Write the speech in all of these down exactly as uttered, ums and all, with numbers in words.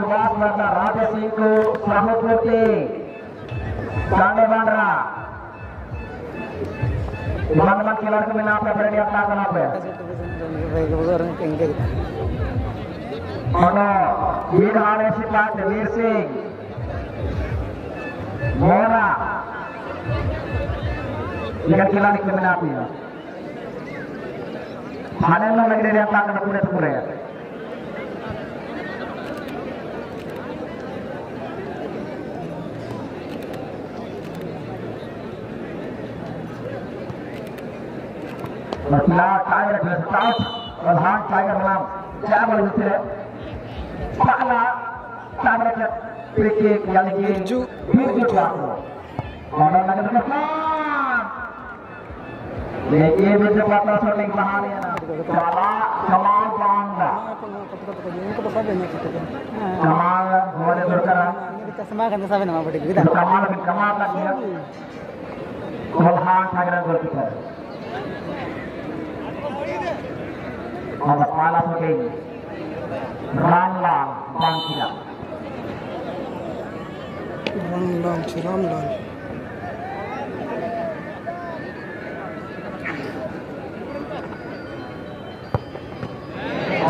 माता राधा सिंह को सहमूर्ति गाने बांडरा मन मन खिलाड़ को मिला आपने फ्रेंड अपना कला पे और विधान सिद्धार्थ वीर सिंह मोरा लेकिन खिलाड़ी को मिला आपने हाने में लग रहे अपना कला पूरे पूरे टाइगर टाउट और हाथ टाइगर नाम क्या बोल देते हैं पहला टाइगर के क्रिकेट यानी कि जो फिर जो चाहो और लगे तो कहाँ ये ये भी जब अपना शॉटिंग बहाने ना चला कमाल बांधा कमाल घोड़े दूर करा कमाल करने साबित ना पड़ेगी कमाल कमाल लग गया और हाथ टाइगर दूर किया और पाला होते रामलाल बांकिला रामलाल चिरामलाल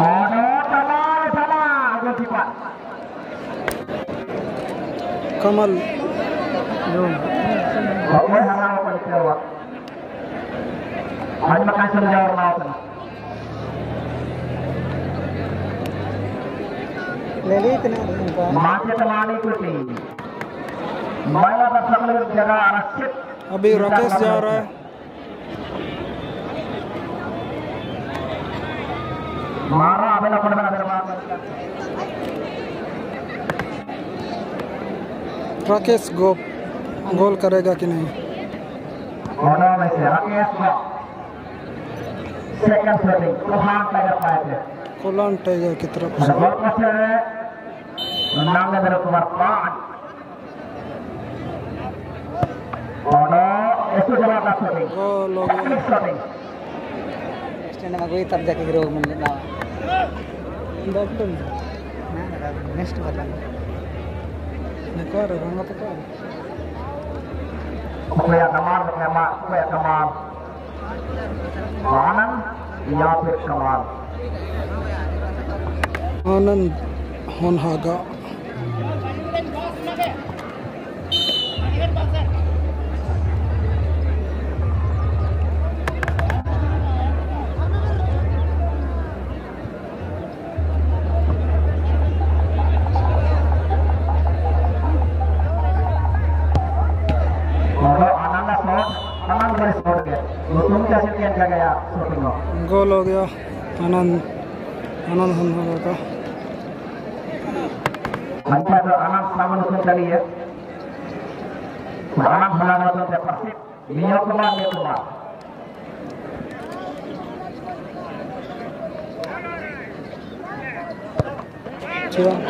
और तलाल तलाल गोटिपा कमल जो और हमारा पड़ता हुआ आज मकान समझा और लाओ माथे तलानी कुछ नहीं महिला का सकल जगह आरक्षित अभी राकेश जा रहा है मारा अभी ना पड़ेगा दरबार राकेश गोप गोल करेगा कि नहीं होना वैसे राकेश गोप सेकंड सेटिंग कोहान टाइगर पाए कोलान टाइगर की तरफ से नाम है मेरा कुमार पांच और ऐसे जवाब आप सुनिए एक्टिव सुनिए स्टैंड में कोई तब्जा के ग्रोव मिलने ना डॉक्टर ना ना नेक्स्ट वाला निकाल रहा हूँ तो क्या कोई कमाल कोई कमाल कोई कमाल आनंद या फिर कमाल आनंद होनहागा गोल हो गया आनंद आनंद होनहागा का अच्छा तो आनंद सामने से चलिए आनंद होनहागा तो प्रसिद्ध नियो कुमार नियो कुमार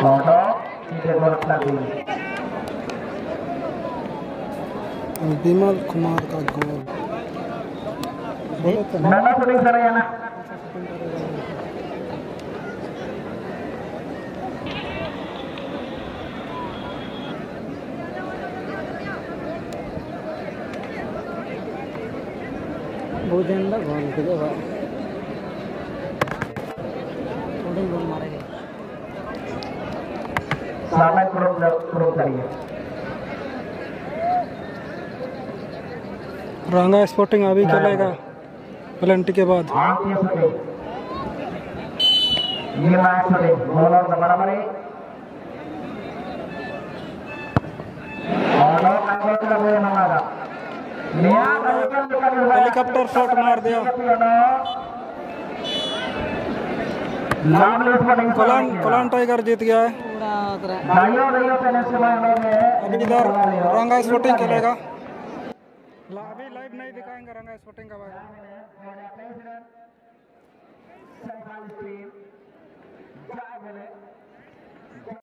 फोटो सीधे गोल अपना दी विमल कुमार का गोल नाना थोड़ी सर है ना भोजन ना घूम के जाओ थोड़ी घूम मारेंगे सामने प्रोम प्रोम करिए रंगा स्पोर्टिंग अभी चलेगा प्लेंटी के बाद ये मैच बराबर है हेलीकॉप्टर शॉट मार दिया कोलान टाइगर जीत गया है अभी इधर रंगा स्पोर्टिंग खेलेगा अभी लाइव नहीं दिखाएंगे रंगा स्पोर्टिंग का भाई सेंट्रल स्ट्रीम जाए मिले।